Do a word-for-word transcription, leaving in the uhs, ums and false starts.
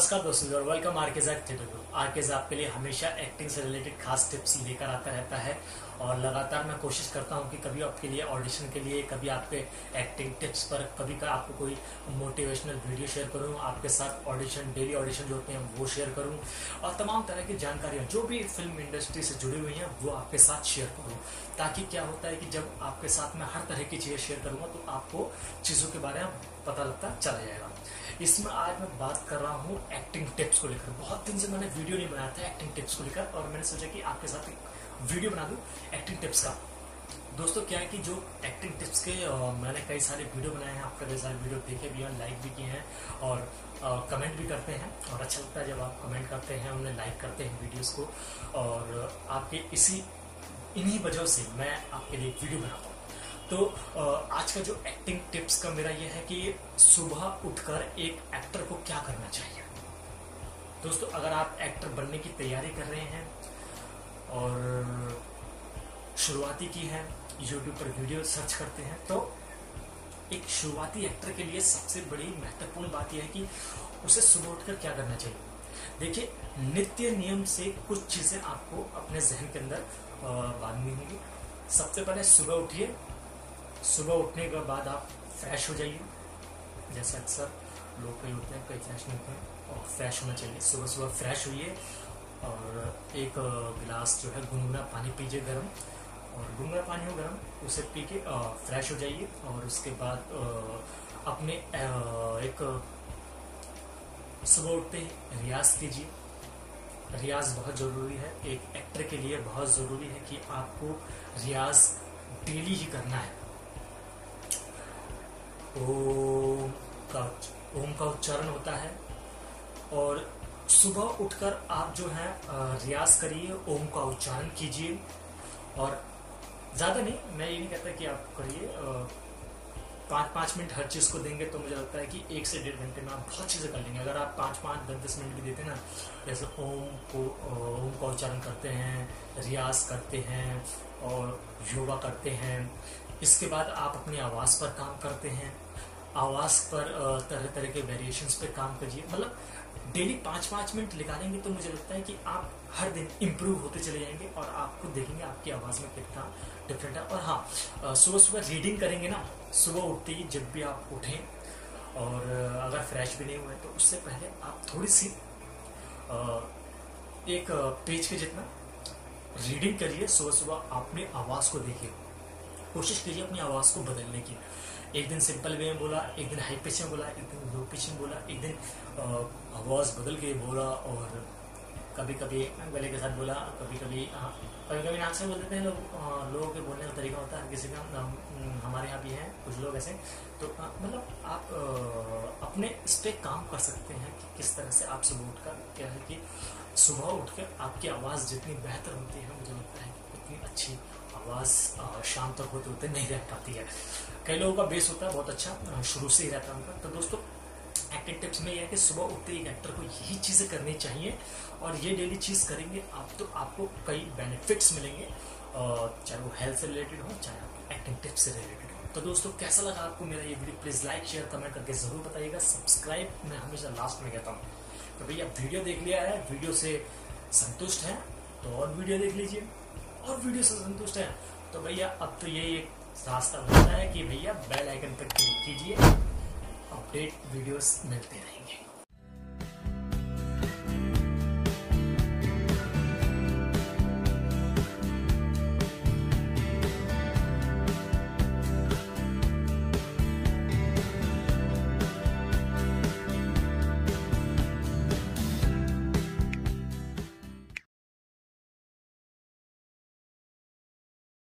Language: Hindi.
नमस्कार दोस्तों और welcome RK Zack theatre group. RK Zack आपके लिए हमेशा एक्टिंग से रिलेटेड खास टिप्स लेकर आता रहता है और लगातार मैं कोशिश करता हूं कि कभी आपके लिए ऑडिशन के लिए, कभी आपके एक्टिंग टिप्स पर, कभी का आपको कोई मोटिवेशनल वीडियो शेयर करूं, आपके साथ ऑडिशन, डेली ऑडिशन जो होते हैं वो शेयर करूं और तमाम तरह की जानकारियाँ जो भी फिल्म इंडस्ट्री से जुड़ी हुई हैं वो आपके साथ शेयर करूँ, ताकि क्या होता है कि जब आपके साथ मैं हर तरह की चीज़ें शेयर करूँगा तो आपको चीज़ों के बारे में पता लगता चला जाएगा। इसमें आज मैं बात कर रहा हूँ एक्टिंग टिप्स को लेकर। बहुत दिन से मैंने वीडियो नहीं बनाया था एक्टिंग टिप्स को लेकर और मैंने सोचा कि आपके साथ एक वीडियो बना दूँ एक्टिंग टिप्स का। दोस्तों क्या है कि जो एक्टिंग टिप्स के मैंने कई सारे वीडियो बनाए हैं, आपके कई सारे वीडियो देखे भी हैं, लाइक भी किए हैं और आ, कमेंट भी करते हैं और अच्छा लगता है जब आप कमेंट करते हैं, उन्हें लाइक करते हैं वीडियोज़ को, और आपके इसी इन्हीं वजह से मैं आपके लिए वीडियो बनाता हूँ। तो आज का जो एक्टिंग टिप्स का मेरा ये है कि सुबह उठकर एक एक्टर को क्या करना चाहिए। दोस्तों अगर आप एक्टर बनने की तैयारी कर रहे हैं और शुरुआती की है, यूट्यूब पर वीडियो सर्च करते हैं, तो एक शुरुआती एक्टर के लिए सबसे बड़ी महत्वपूर्ण बात यह है कि उसे सुबह उठकर क्या करना चाहिए। देखिए नित्य नियम से कुछ चीज़ें आपको अपने जहन के अंदर बांधनी होंगी। सबसे पहले सुबह उठिए, सुबह उठने के बाद आप फ्रेश हो जाइए, जैसे अक्सर लोग कई होते हैं, कई फ्रेश नहीं होते हैं, और फ्रेश होना चाहिए। सुबह सुबह फ्रेश होइए और एक गिलास जो है गुनगुना पानी पीजिए गर्म, और गुनगुना पानी हो गर्म, उसे पी के फ्रेश हो जाइए। और उसके बाद अपने एक सुबह उठते ही रियाज कीजिए। रियाज बहुत ज़रूरी है, एक एक्टर के लिए बहुत ज़रूरी है कि आपको रियाज डेली ही करना है। ओम का ओम का उच्चारण होता है और सुबह उठकर आप जो है रियाज करिए, ओम का उच्चारण कीजिए। और ज़्यादा नहीं, मैं ये नहीं कहता कि आप करिए, पाँच पाँच मिनट हर चीज़ को देंगे तो मुझे लगता है कि एक से डेढ़ घंटे में आप बहुत चीज़ें कर लेंगे। अगर आप पाँच पाँच दस दस मिनट भी देते हैं ना, जैसे ओम को ओम का उच्चारण करते हैं, रियाज करते हैं और योगा करते हैं। इसके बाद आप अपनी आवाज़ पर काम करते हैं, आवाज़ पर तरह तरह के वेरिएशंस पे काम करिए। मतलब डेली पाँच पाँच मिनट निकालेंगे तो मुझे लगता है कि आप हर दिन इम्प्रूव होते चले जाएंगे और आपको देखेंगे आपकी आवाज़ में कितना डिफरेंट है। और हाँ, सुबह सुबह रीडिंग करेंगे ना, सुबह उठते ही, जब भी आप उठें, और अगर फ्रेश भी नहीं हुए तो उससे पहले आप थोड़ी सी एक पेज के जितना रीडिंग करिए। सुबह सुबह अपनी आवाज़ को देखिए, कोशिश कीजिए अपनी आवाज़ को बदलने की। एक दिन सिंपल वे में बोला, एक दिन हाई पिच में बोला, एक दिन लो पिच में बोला, एक दिन आवाज़ बदल के बोला, और कभी कभी गले के साथ बोला, कभी कभी कभी कभी नाक से बोल देते हैं लोग। लोगों के बोलने का तरीका होता है किसी का, हमारे यहाँ भी हैं कुछ लोग ऐसे। तो मतलब आप आ, अपने इस पर काम कर सकते हैं कि किस तरह से आप सुबह उठ कर, क्या है कि सुबह उठ कर आपकी आवाज़ जितनी बेहतर होती है, मुझे लगता है उतनी अच्छी आवाज़ शाम तक होते होते नहीं रह पाती है। कई लोगों का बेस होता है बहुत अच्छा, शुरू से ही रहता है उनका। तो दोस्तों एक्टिंग टिप्स में यह है कि सुबह उठते ही एक्टर को यही चीज़ें करनी चाहिए और ये डेली चीज़ करेंगे आप तो आपको कई बेनिफिट्स मिलेंगे, चाहे वो हेल्थ से रिलेटेड हो, चाहे आपकी एक्टिंग टिप्स से रिलेटेड हो। तो दोस्तों कैसा लगा आपको मेरा ये video, please like share comment करके ज़रूर बताइएगा। सब्सक्राइब मैं हमेशा लास्ट में कहता हूँ कि भैया वीडियो देख लिया है, वीडियो से संतुष्ट हैं तो और वीडियो देख लीजिए, और वीडियो से संतुष्ट हैं तो भैया अब तो यही एक रास्ता बनता है कि भैया बेल आइकन पर क्लिक कीजिए, अपडेट वीडियोस मिलते रहेंगे।